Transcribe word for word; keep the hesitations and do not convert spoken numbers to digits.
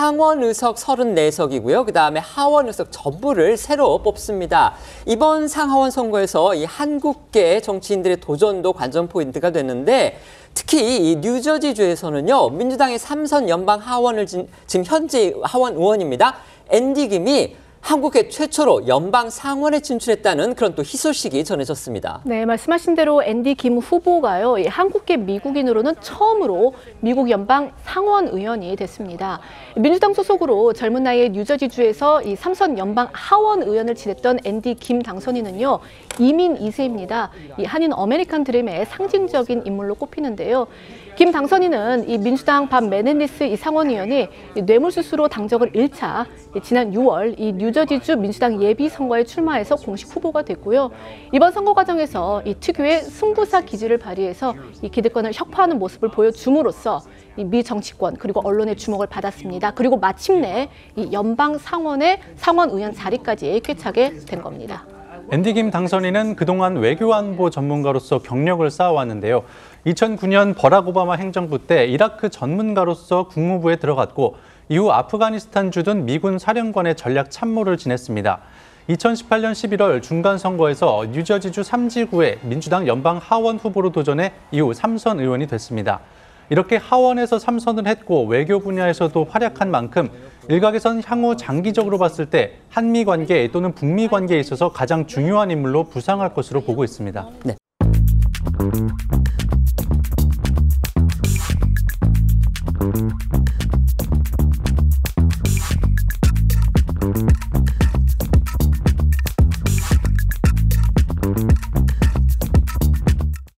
상원 의석 서른네 석이고요. 그다음에 하원 의석 전부를 새로 뽑습니다. 이번 상하원 선거에서 이 한국계 정치인들의 도전도 관전 포인트가 됐는데 특히 이 뉴저지주에서는요. 민주당의 삼선 연방 하원을 진, 지금 현재 하원 의원입니다. 앤디 김이 한국계 최초로 연방 상원에 진출했다는 그런 또 희소식이 전해졌습니다. 네, 말씀하신 대로 앤디 김 후보가요, 한국계 미국인으로는 처음으로 미국 연방 상원 의원이 됐습니다. 민주당 소속으로 젊은 나이에 뉴저지주에서 이 삼선 연방 하원 의원을 지냈던 앤디 김 당선인은요, 이민 이 세입니다. 이 한인 아메리칸 드림의 상징적인 인물로 꼽히는데요. 김 당선인은 이 민주당 밥 메넨디스 이 상원의원이 뇌물수수로 당적을 일 차 지난 유월 이 뉴저지주 민주당 예비 선거에 출마해서 공식 후보가 됐고요. 이번 선거 과정에서 이 특유의 승부사 기질을 발휘해서 이 기득권을 혁파하는 모습을 보여줌으로써 이 미 정치권 그리고 언론의 주목을 받았습니다. 그리고 마침내 이 연방 상원의 상원 의원 자리까지 꿰차게 된 겁니다. 앤디 김 당선인은 그동안 외교안보 전문가로서 경력을 쌓아왔는데요. 이천구 년 버락 오바마 행정부 때 이라크 전문가로서 국무부에 들어갔고 이후 아프가니스탄주 등 미군 사령관의 전략 참모를 지냈습니다. 이천십팔 년 십일월 중간 선거에서 뉴저지주 삼 지구에 민주당 연방 하원 후보로 도전해 이후 삼선 의원이 됐습니다. 이렇게 하원에서 삼선을 했고 외교 분야에서도 활약한 만큼 일각에선 향후 장기적으로 봤을 때 한미 관계 또는 북미 관계에 있어서 가장 중요한 인물로 부상할 것으로 보고 있습니다. 네.